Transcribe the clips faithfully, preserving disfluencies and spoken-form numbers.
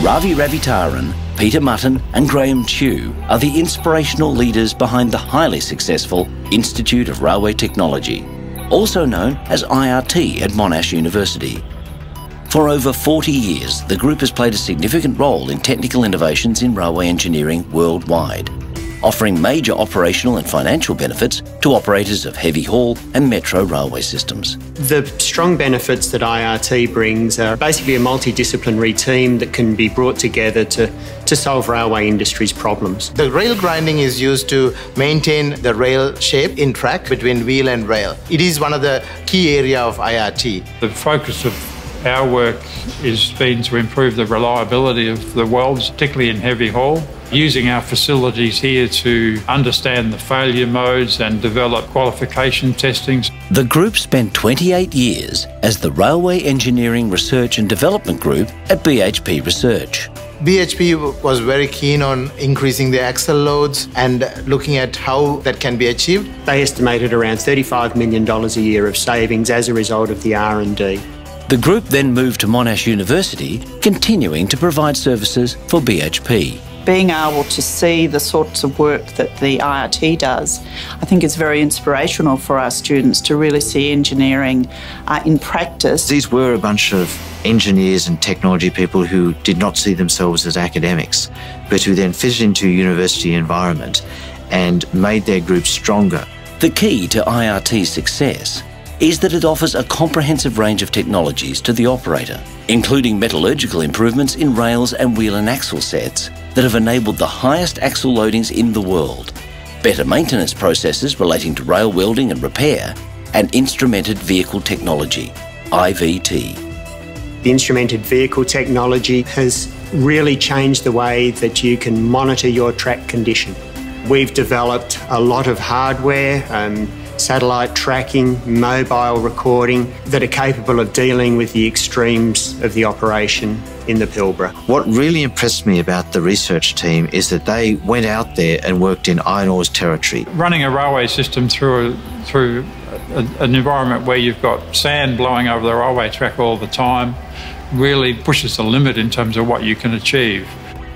Ravi Ravitharan, Peter Mutton and Graham Tew are the inspirational leaders behind the highly successful Institute of Railway Technology, also known as I R T at Monash University. For over forty years, the group has played a significant role in technical innovations in railway engineering worldwide, offering major operational and financial benefits to operators of heavy haul and metro railway systems. The strong benefits that I R T brings are basically a multidisciplinary team that can be brought together to, to solve railway industry's problems. The rail grinding is used to maintain the rail shape in track between wheel and rail. It is one of the key areas of I R T. The focus of our work has been to improve the reliability of the welds, particularly in heavy haul, using our facilities here to understand the failure modes and develop qualification testings. The group spent twenty-eight years as the Railway Engineering Research and Development Group at B H P Research. B H P was very keen on increasing the axle loads and looking at how that can be achieved. They estimated around thirty-five million dollars a year of savings as a result of the R and D. The group then moved to Monash University, continuing to provide services for B H P. Being able to see the sorts of work that the I R T does, I think is very inspirational for our students to really see engineering uh, in practice. These were a bunch of engineers and technology people who did not see themselves as academics, but who then fitted into a university environment and made their group stronger. The key to I R T's success is that it offers a comprehensive range of technologies to the operator, including metallurgical improvements in rails and wheel and axle sets that have enabled the highest axle loadings in the world, better maintenance processes relating to rail welding and repair, and instrumented vehicle technology, I V T. The instrumented vehicle technology has really changed the way that you can monitor your track condition. We've developed a lot of hardware, um, satellite tracking, mobile recording that are capable of dealing with the extremes of the operation in the Pilbara. What really impressed me about the research team is that they went out there and worked in iron ore's territory. Running a railway system through, a, through a, an environment where you've got sand blowing over the railway track all the time really pushes the limit in terms of what you can achieve.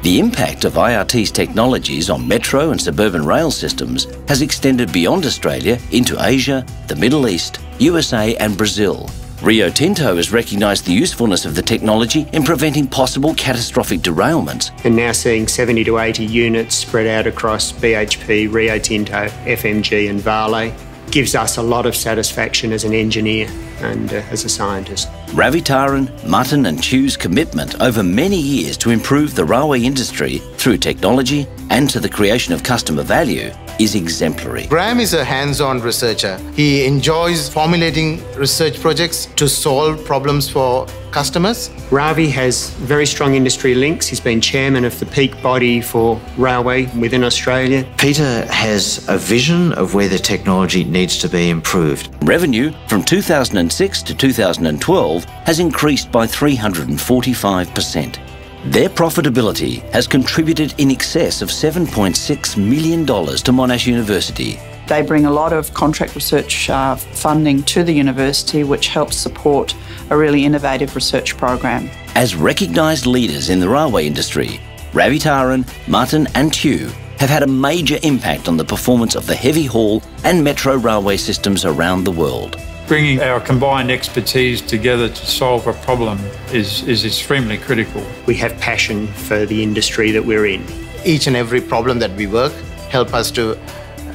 The impact of I R T's technologies on metro and suburban rail systems has extended beyond Australia into Asia, the Middle East, U S A and Brazil. Rio Tinto has recognised the usefulness of the technology in preventing possible catastrophic derailments. And now seeing seventy to eighty units spread out across B H P, Rio Tinto, F M G and Vale gives us a lot of satisfaction as an engineer and uh, as a scientist. Ravitharan, Mutton and Tew's commitment over many years to improve the railway industry through technology and to the creation of customer value is exemplary. Graham is a hands-on researcher. He enjoys formulating research projects to solve problems for customers. Ravi has very strong industry links. He's been chairman of the peak body for railway within Australia. Peter has a vision of where the technology needs to be improved. Revenue from two thousand six to two thousand twelve has increased by three hundred forty-five percent. Their profitability has contributed in excess of seven point six million dollars to Monash University. They bring a lot of contract research uh, funding to the university, which helps support a really innovative research program. As recognised leaders in the railway industry, Ravitharan, Mutton and Tew have had a major impact on the performance of the heavy haul and metro railway systems around the world. Bringing our combined expertise together to solve a problem is, is extremely critical. We have passion for the industry that we're in. Each and every problem that we work help us to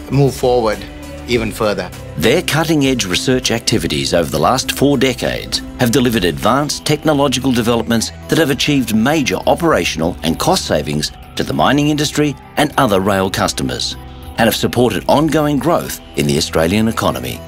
move forward even further. Their cutting-edge research activities over the last four decades have delivered advanced technological developments that have achieved major operational and cost savings to the mining industry and other rail customers, and have supported ongoing growth in the Australian economy.